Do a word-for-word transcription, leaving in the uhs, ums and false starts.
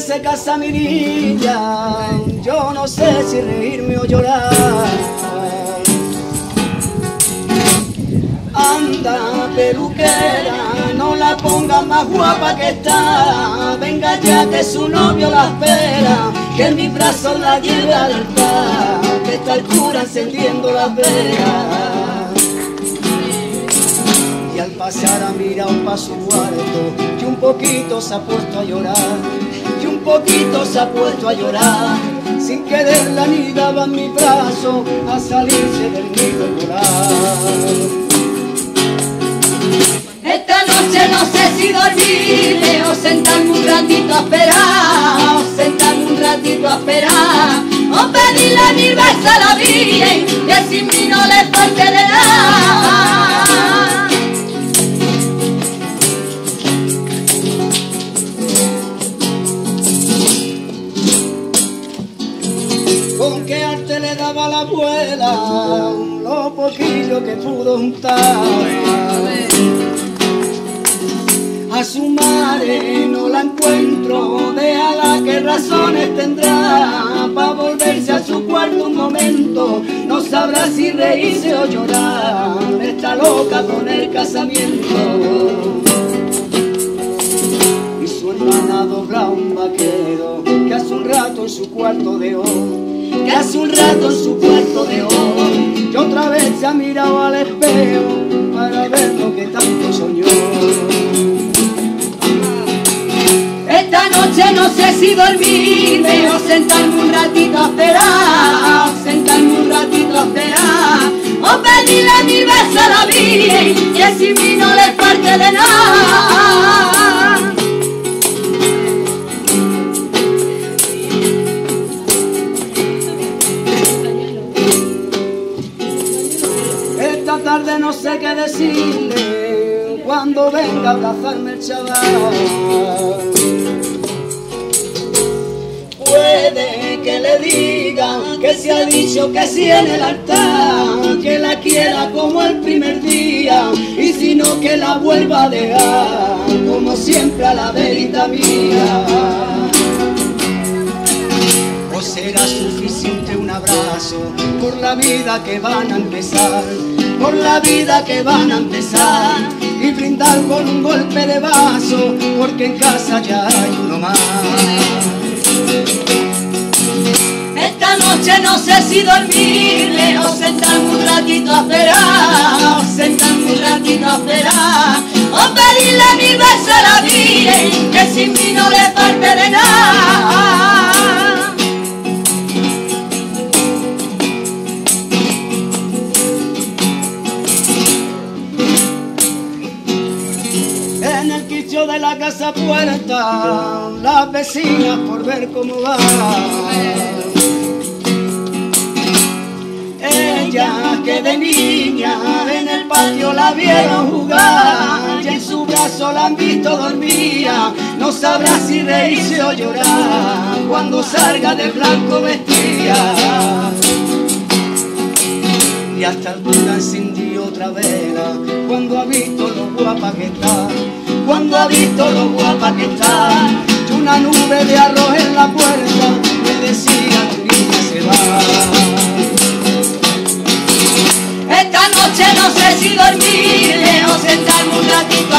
que se casa mi niña, yo no sé si reírme o llorar. Anda, peluquera, no la ponga más guapa que está. Venga ya que su novio la espera, que en mis brazos la lleve al altar, que está el cura encendiendo las velas. Al pasar ha mirado pa' su cuarto y un poquito se ha puesto a llorar, y un poquito se ha puesto a llorar, sin querer la anidaba en mi brazo a salirse del nido volar. Esta noche no sé si dormirme o sentarme un ratito a esperar, o sentarme un ratito a esperar, o pedirle a mi beso a la Virgen que sin mí no le falte de nada. Con qué arte le daba la abuela lo poquillo que pudo juntar. A su madre no la encuentro, déjala que razones tendrá pa' volverse a su cuarto un momento, no sabrá si reírse o llorar, está loca con el casamiento. Y su hermana dobla un vaquero que hace un rato en su cuarto de oro, que hace un rato en su cuarto de oro, y otra vez se ha mirado al espejo para ver lo que tanto soñó. Esta noche no sé si dormirme o sentarme un ratito a esperar, o sentarme un ratito a esperar, o pedirle a mi beso a la Virgen que sin mí no le falte de nada. Tarde no sé qué decirle cuando venga a abrazarme el chaval. Puede que le diga que se ha dicho que sí en el altar, que la quiera como el primer día, y si no que la vuelva a dejar como siempre a la verita mía. ¿O será suficiente un abrazo por la vida que van a empezar, por la vida que van a empezar, y brindar con un golpe de vaso, porque en casa ya hay uno más? Esta noche no sé si dormirme o sentarme un ratito a esperar, o sentarme un ratito a esperar, o pedirle a mi beso a la Virgen que sin mí no le falte de nada. De la casa puerta, las vecinas por ver cómo va. Ella que de niña en el patio la vieron jugar, y en su brazo la han visto dormía, no sabrá si reírse o llorar cuando salga de blanco vestida. Y hasta el cura encendió otra vela cuando ha visto lo guapa que está, cuando ha visto lo guapa que está, y una nube de arroz en la puerta le decía tu niña se va. Esta noche no sé si dormirme o sentarme un ratito